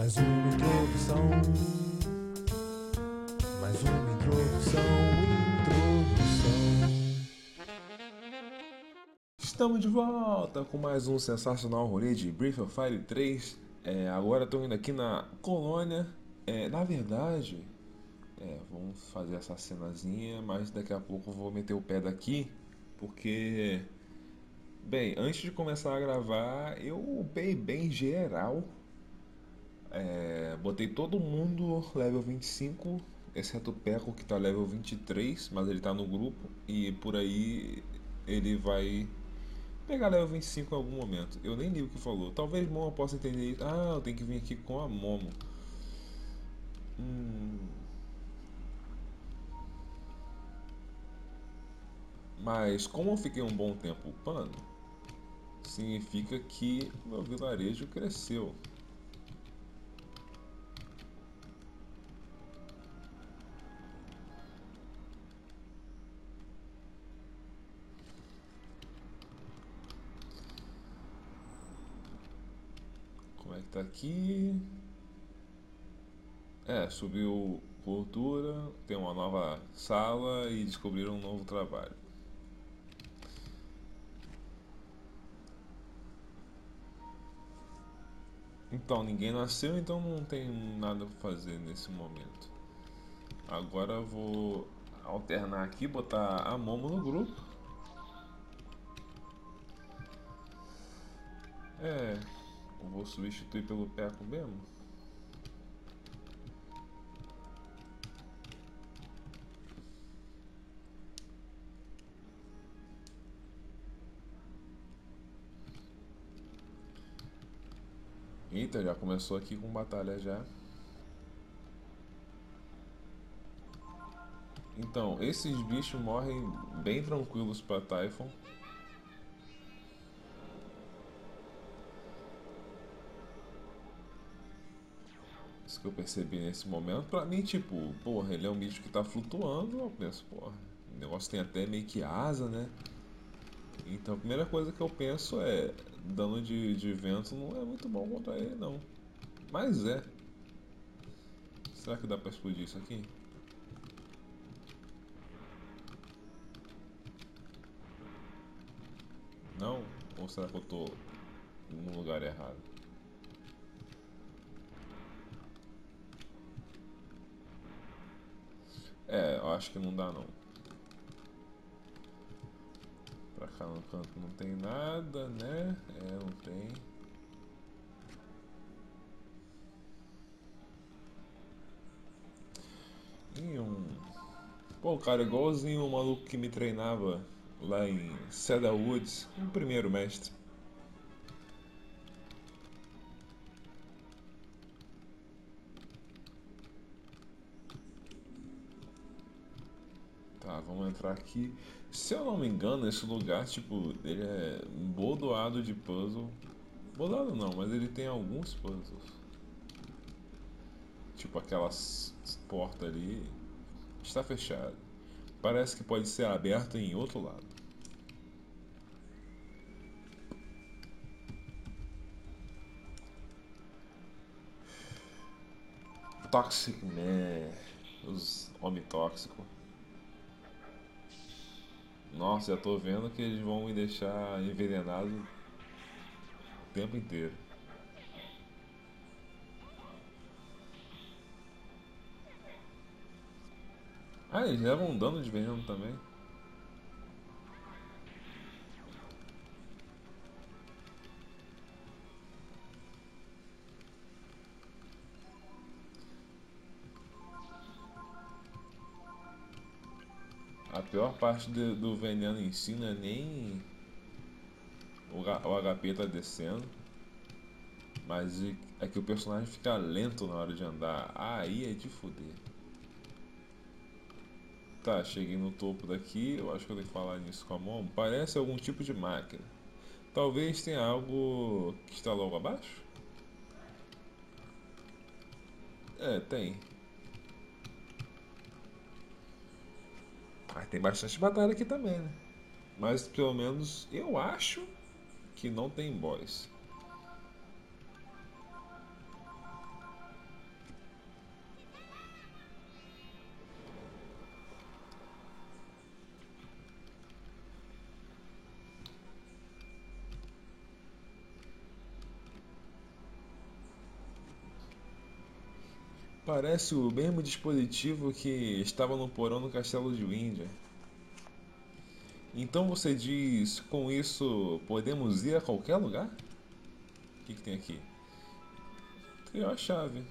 Mais uma introdução. Estamos de volta com mais um sensacional rolê de Breath of Fire 3. Agora estou indo aqui na colônia. Vamos fazer essa cenazinha, mas daqui a pouco eu vou meter o pé daqui, porque... Bem, antes de começar a gravar, eu upei bem geral. Botei todo mundo level 25, exceto o Peco, que tá level 23, mas ele tá no grupo. E por aí ele vai pegar level 25 em algum momento. Eu nem li o que falou. Talvez Momo possa entender isso. Ah, eu tenho que vir aqui com a Momo. Mas como eu fiquei um bom tempo upando, significa que meu vilarejo cresceu. Como é que tá aqui? Subiu cultura, tem uma nova sala e descobriram um novo trabalho. Então, ninguém nasceu, então não tem nada pra fazer nesse momento. Agora eu vou alternar aqui, botar a Momo no grupo. Eu vou substituir pelo Peco mesmo. Eita, já começou aqui com batalha já. Então, esses bichos morrem bem tranquilos pra Typhoon. Isso que eu percebi nesse momento. Pra mim, tipo, porra, ele é um bicho que tá flutuando. Eu penso, porra, o negócio tem até meio que asa, né? Então a primeira coisa que eu penso é... Dano de vento não é muito bom contra ele, não. Mas é. Será que dá pra explodir isso aqui? Não? Ou será que eu tô no lugar errado? Eu acho que não dá, não. Pra cá no canto não tem nada, né? Não tem. E Pô, cara, igualzinho o maluco que me treinava lá em Seda Woods, o primeiro mestre. Tá, vamos entrar aqui. Se eu não me engano, esse lugar, tipo, ele é bordoado de puzzle. Bordoado não, mas ele tem alguns puzzles. Tipo, aquelas portas ali. Está fechado. Parece que pode ser aberto em outro lado. Toxic Man. Os homens tóxicos. Nossa, já tô vendo que eles vão me deixar envenenado o tempo inteiro. Ah, eles levam dano de veneno também. A pior parte do veneno em si não é nem o HP tá descendo, mas é que o personagem fica lento na hora de andar. Aí é de foder. Tá, cheguei no topo daqui. Eu acho que eu tenho que falar nisso com a mão. Parece algum tipo de máquina. Talvez tenha algo que está logo abaixo? Tem. Tem bastante batalha aqui também, né? Mas pelo menos eu acho que não tem boss. Parece o mesmo dispositivo que estava no porão do Castelo de Windsor. Então você diz, com isso podemos ir a qualquer lugar? O que tem aqui? Criou a chave.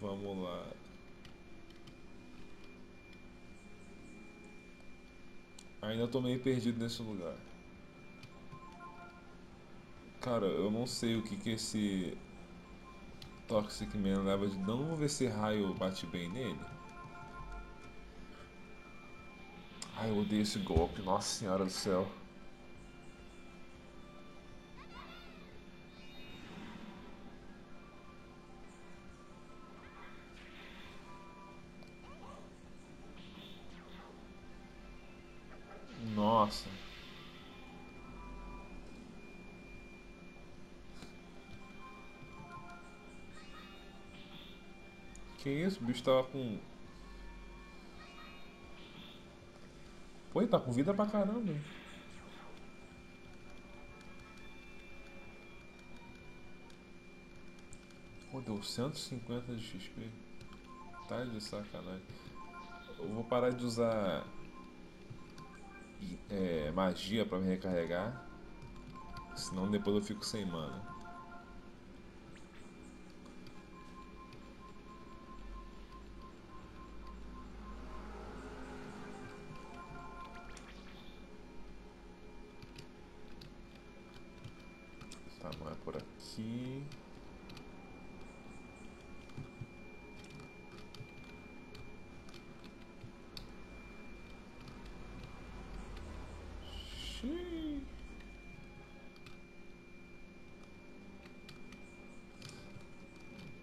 Vamos lá. Ainda tô meio perdido nesse lugar. Cara, eu não sei o que esse Toxic Man leva de dano. Vamos ver se raio bate bem nele. Ai, eu odeio esse golpe, nossa senhora do céu. Nossa. Que isso? O bicho tava com... Pô, ele tá com vida pra caramba. Pô, deu 150 de XP. Tá de sacanagem. Eu vou parar de usar... magia pra me recarregar. Senão depois eu fico sem mana. Tá, não é por aqui.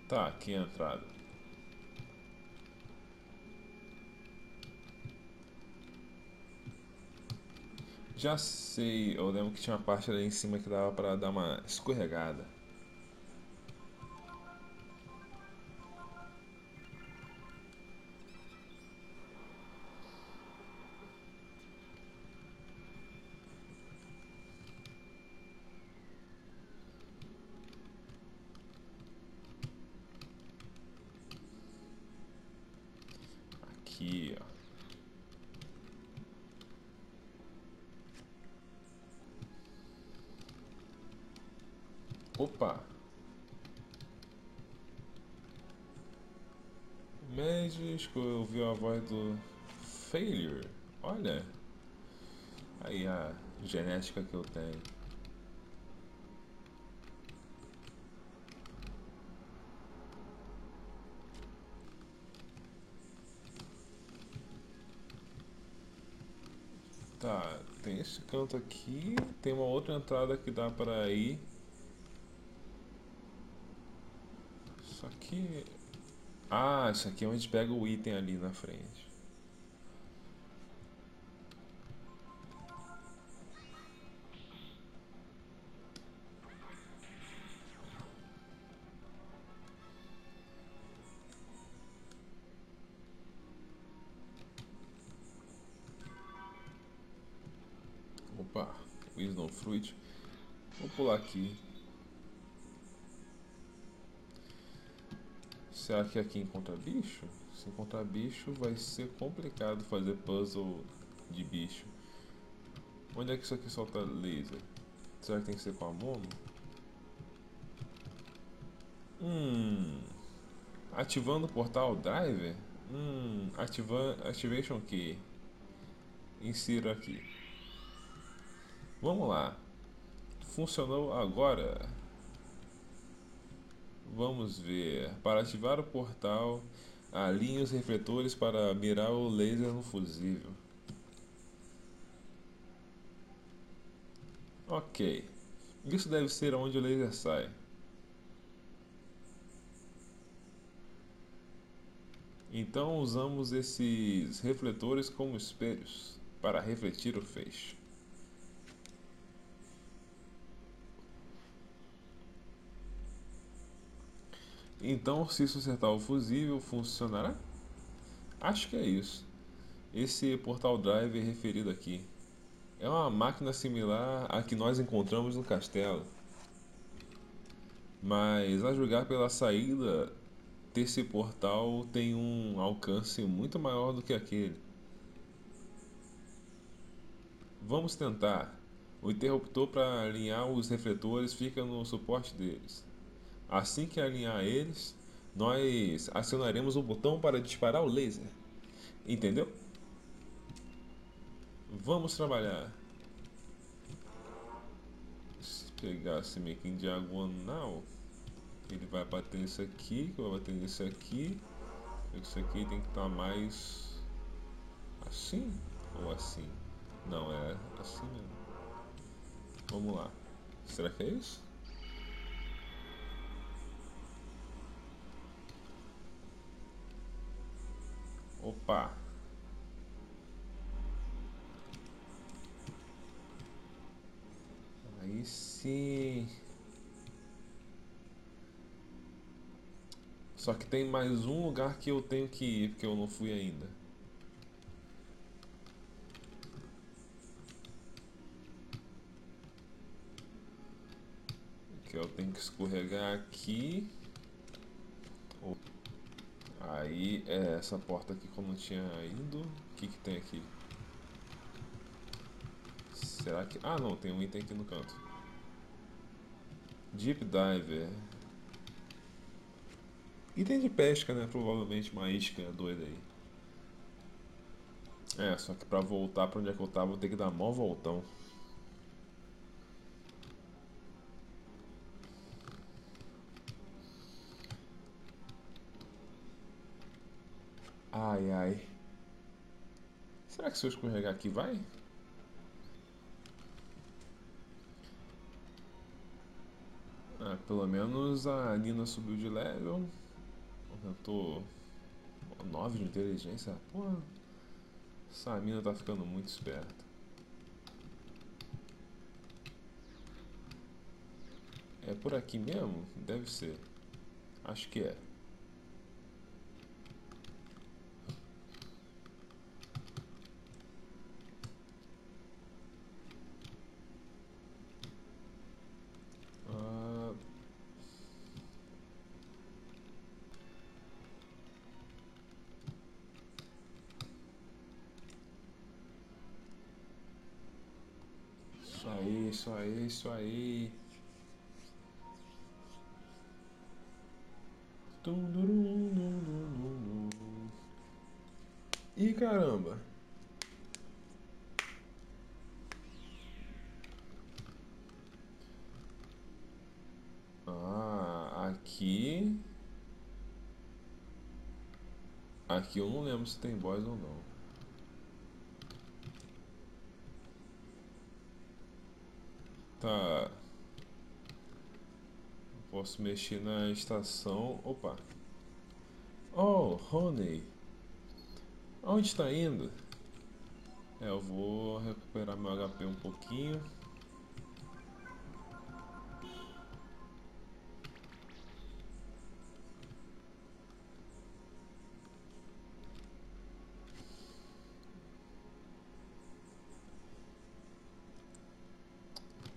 Tá, aqui é a entrada. Já sei, eu lembro que tinha uma parte ali em cima que dava pra dar uma escorregada. Aqui, ó. Opa! Médico, eu ouvi a voz do Failure. Olha! Aí a genética que eu tenho. Tá, tem esse canto aqui, tem uma outra entrada que dá pra ir. Isso aqui... Ah, isso aqui é onde pega o item ali na frente. Opa, Wisdom Fruit. Vou pular aqui. Será que aqui encontra bicho? Se encontrar bicho vai ser complicado fazer puzzle de bicho. Onde é que isso aqui solta laser? Será que tem que ser com a Momo? Ativando o portal Driver? Activation Key. Insiro aqui. Vamos lá. Funcionou agora. Vamos ver. Para ativar o portal, alinhe os refletores para mirar o laser no fusível. Ok. Isso deve ser onde o laser sai. Então usamos esses refletores como espelhos para refletir o feixe. Então, se sustentar o fusível, funcionará? Acho que é isso. Esse portal driver referido aqui é uma máquina similar à que nós encontramos no castelo. Mas a julgar pela saída desse portal tem um alcance muito maior do que aquele. Vamos tentar. O interruptor para alinhar os refletores fica no suporte deles. Assim que alinhar eles, nós acionaremos o botão para disparar o laser. Entendeu? Vamos trabalhar. Se pegar esse meio que em diagonal, ele vai bater isso aqui, vai bater nesse aqui. Isso aqui tem que estar mais assim ou assim? Não, é assim mesmo. Vamos lá. Será que é isso? Opa! Aí sim! Só que tem mais um lugar que eu tenho que ir, porque eu não fui ainda. Que eu tenho que escorregar aqui. Aí é essa porta aqui que eu não tinha ido. O que que tem aqui? Será que... Ah não, tem um item aqui no canto. Deep Diver. Item de pesca, né? Provavelmente uma isca doida aí. É, só que pra voltar pra onde é que eu tava, vou ter que dar mó voltão. Ai, ai. Será que se eu escorregar aqui vai? Ah, pelo menos a Nina subiu de level. Aumentou 9 de inteligência. Porra. Essa mina tá ficando muito esperta. É por aqui mesmo? Deve ser. Acho que é. Isso aí, isso aí. Ih, caramba. Ah, aqui. Aqui eu não lembro se tem boss ou não. Tá. Posso mexer na estação. Opa. Oh, Rony. Onde está indo? É, eu vou recuperar meu HP um pouquinho.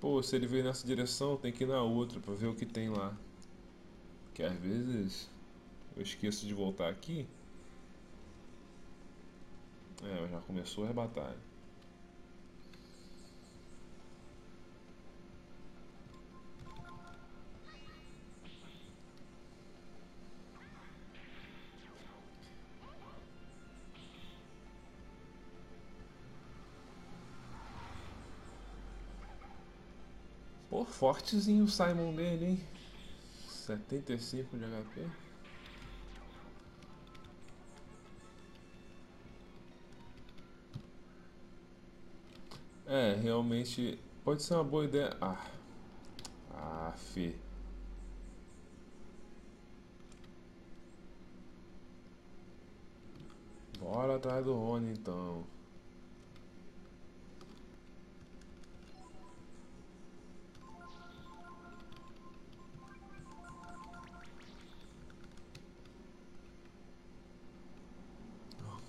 Pô, se ele veio nessa direção, tem que ir na outra pra ver o que tem lá. Porque às vezes eu esqueço de voltar aqui. É, já começou a batalha. Pô, fortezinho o Simon dele, hein? 75 de HP. É, realmente pode ser uma boa ideia. Ah, Fê. Bora atrás do Rony então.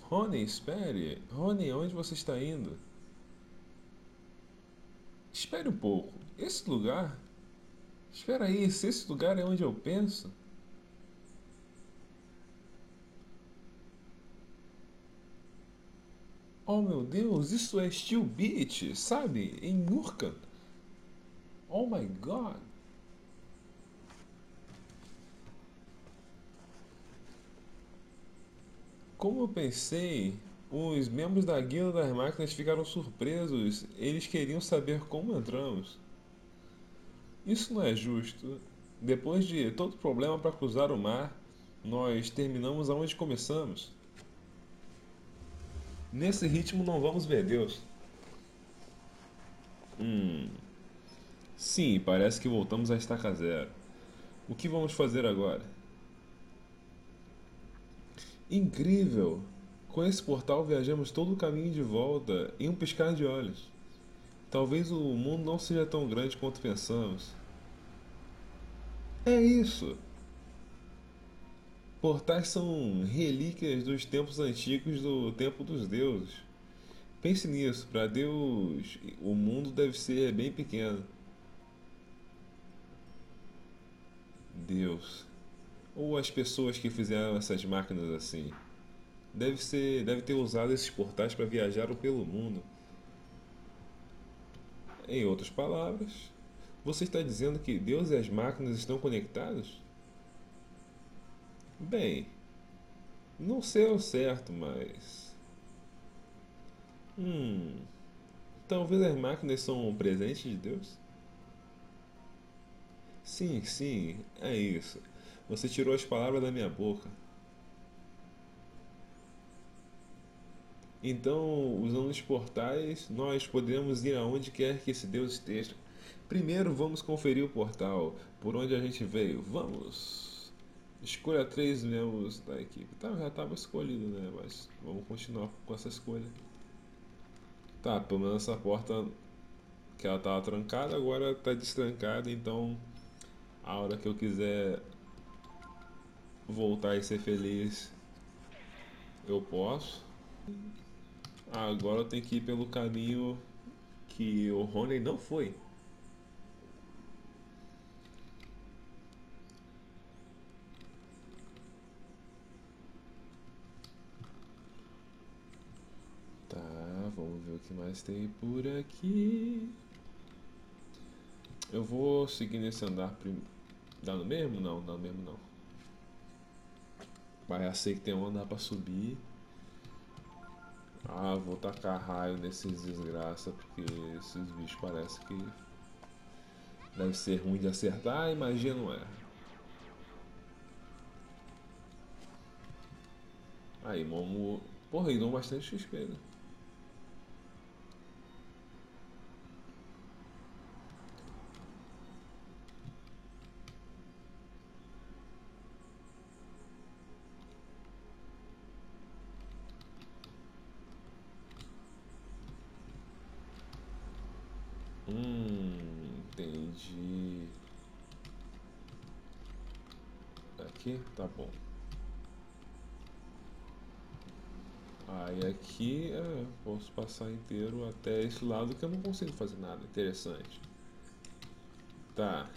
Rony, espere! Rony, onde você está indo? Espere um pouco. Esse lugar Espera aí, se esse lugar é onde eu penso... Oh meu Deus, isso é Steel Beach, sabe? Em Murca. Oh my God. Como eu pensei, os membros da Guilda das Máquinas ficaram surpresos. Eles queriam saber como entramos. Isso não é justo. Depois de todo problema para cruzar o mar, nós terminamos aonde começamos. Nesse ritmo não vamos ver Deus. Sim, parece que voltamos à estaca zero. O que vamos fazer agora? Incrível! Com esse portal viajamos todo o caminho de volta em um piscar de olhos. Talvez o mundo não seja tão grande quanto pensamos. É isso! Portais são relíquias dos tempos antigos do tempo dos deuses. Pense nisso, para Deus o mundo deve ser bem pequeno. Deus. Ou as pessoas que fizeram essas máquinas assim. Deve ter usado esses portais para viajar pelo mundo. Em outras palavras, você está dizendo que Deus e as máquinas estão conectados? Bem, não sei ao certo, mas... Talvez as máquinas são um presente de Deus? Sim, é isso. Você tirou as palavras da minha boca. Então, usando os portais, nós podemos ir aonde quer que esse Deus esteja. Primeiro vamos conferir o portal, por onde a gente veio. Vamos! Escolha 3 membros da equipe. Tá, já estava escolhido, né? Mas vamos continuar com essa escolha. Tá, pelo menos essa porta que ela estava trancada, agora está destrancada. Então, a hora que eu quiser voltar e ser feliz, eu posso. Agora eu tenho que ir pelo caminho que o Rony não foi. O que mais tem por aqui? Eu vou seguir nesse andar primeiro. Dá no mesmo? Não, dá no mesmo não. Mas eu sei que tem um andar pra subir. Ah, vou tacar raio nesses desgraças, porque esses bichos parecem que... Deve ser ruim de acertar, e magia não é. Aí, Momo... Porra, ele deu bastante XP, né? Entendi. Aqui? Tá bom. Aí aqui eu posso passar inteiro até esse lado que eu não consigo fazer nada. Interessante. Tá.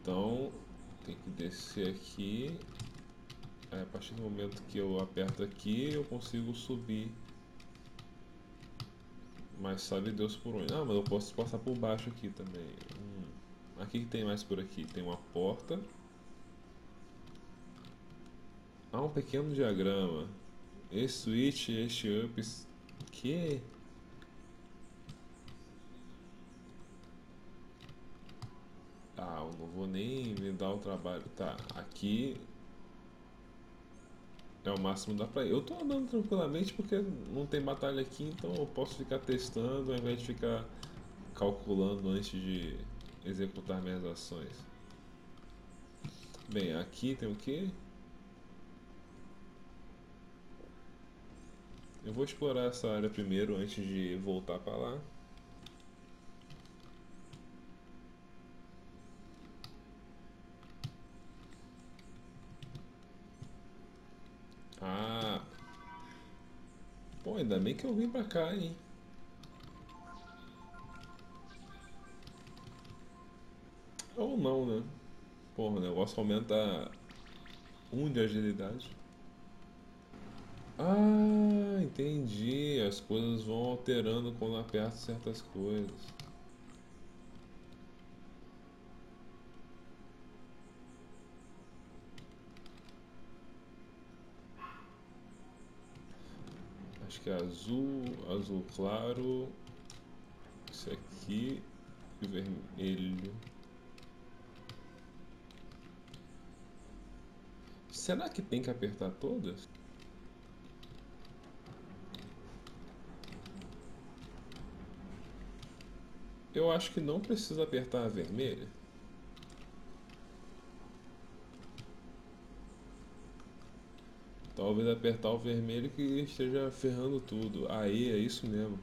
Então tem que descer aqui. Aí, a partir do momento que eu aperto aqui eu consigo subir. Mas sabe Deus por onde. Ah, mas eu posso passar por baixo aqui também. Aqui que tem mais por aqui? Tem uma porta. Há um pequeno diagrama. Esse switch, este up... Que? Ah, eu não vou nem me dar o trabalho. Tá, aqui... É o máximo da praia. Eu tô andando tranquilamente porque não tem batalha aqui, então eu posso ficar testando ao invés de ficar calculando antes de executar minhas ações. Bem, aqui tem o quê? Eu vou explorar essa área primeiro antes de voltar para lá. Ainda bem que eu vim pra cá, hein? Ou não, né? Porra, o negócio aumenta 1 de agilidade. Ah, entendi. As coisas vão alterando quando aperto certas coisas. Acho que é azul, azul claro. Esse aqui e vermelho. Será que tem que apertar todas? Eu acho que não precisa apertar a vermelha. Talvez apertar o vermelho que esteja ferrando tudo. Aí, é isso mesmo.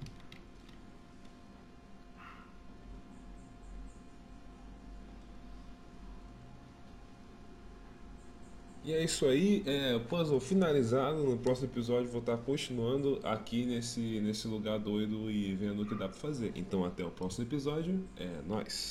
E é isso aí, puzzle finalizado. No próximo episódio vou estar continuando aqui nesse lugar doido e vendo o que dá pra fazer. Então até o próximo episódio, é nóis!